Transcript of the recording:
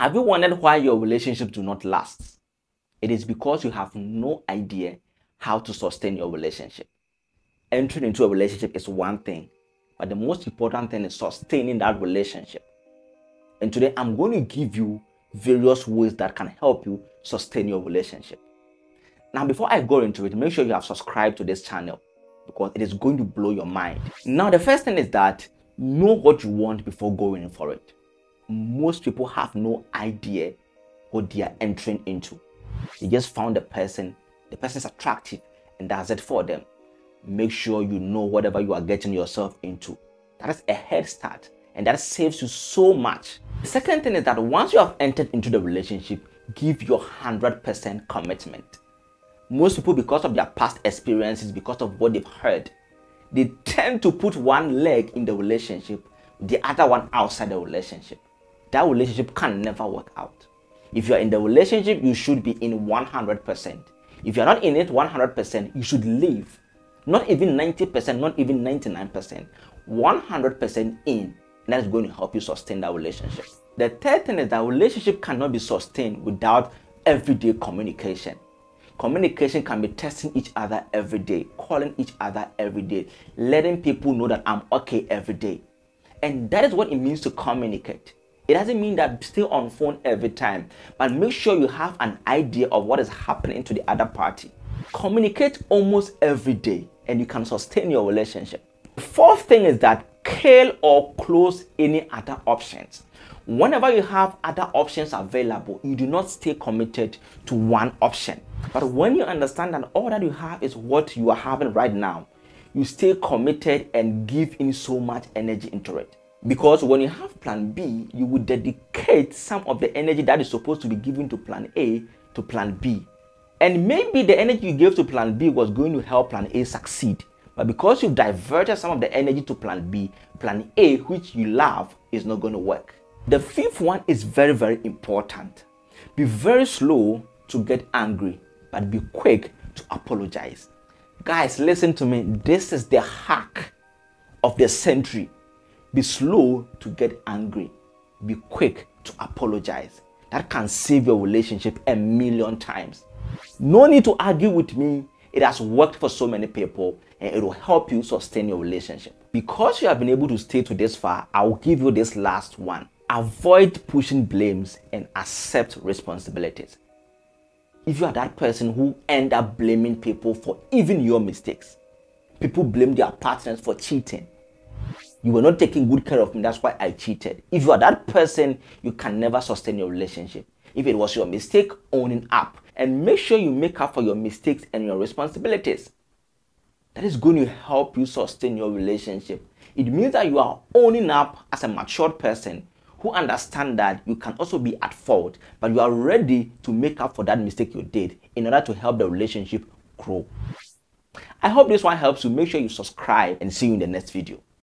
Have you wondered why your relationships do not last? It is because you have no idea how to sustain your relationship. Entering into a relationship is one thing, but the most important thing is sustaining that relationship. And today I'm going to give you various ways that can help you sustain your relationship. Now, before I go into it, make sure you have subscribed to this channel because it is going to blow your mind. Now, the first thing is that know what you want before going for it. Most people have no idea what they are entering into. They just found a person, the person's attractive, and that's it for them. Make sure you know whatever you are getting yourself into. That is a head start, and that saves you so much. The second thing is that once you have entered into the relationship, give your 100% commitment. Most people, because of their past experiences, because of what they've heard, they tend to put one leg in the relationship, the other one outside the relationship. That relationship can never work out. If you're in the relationship, you should be in 100%. If you're not in it 100%, you should leave. Not even 90%, not even 99%. 100% in, and that's going to help you sustain that relationship. The third thing is that relationship cannot be sustained without everyday communication. Communication can be testing each other every day, calling each other every day, letting people know that I'm okay every day. And that is what it means to communicate. It doesn't mean that stay on phone every time, but make sure you have an idea of what is happening to the other party. Communicate almost every day and you can sustain your relationship. The fourth thing is that kill or close any other options. Whenever you have other options available, you do not stay committed to one option. But when you understand that all that you have is what you are having right now, you stay committed and give in so much energy into it. Because when you have plan B, you would dedicate some of the energy that is supposed to be given to plan A to plan B. And maybe the energy you gave to plan B was going to help plan A succeed. But because you've diverted some of the energy to plan B, plan A, which you love, is not going to work. The fifth one is very, very important. Be very slow to get angry, but be quick to apologize. Guys, listen to me. This is the hack of the century. Be slow to get angry. Be quick to apologize. That can save your relationship a million times. No need to argue with me. It has worked for so many people and it will help you sustain your relationship. Because you have been able to stay to this far, I will give you this last one. Avoid pushing blames and accept responsibilities. If you are that person who end up blaming people for even your mistakes, people blame their partners for cheating. You were not taking good care of me, that's why I cheated. If you are that person, you can never sustain your relationship. If it was your mistake, owning up. And make sure you make up for your mistakes and your responsibilities. That is going to help you sustain your relationship. It means that you are owning up as a matured person who understands that you can also be at fault, but you are ready to make up for that mistake you did in order to help the relationship grow. I hope this one helps you. Make sure you subscribe and see you in the next video.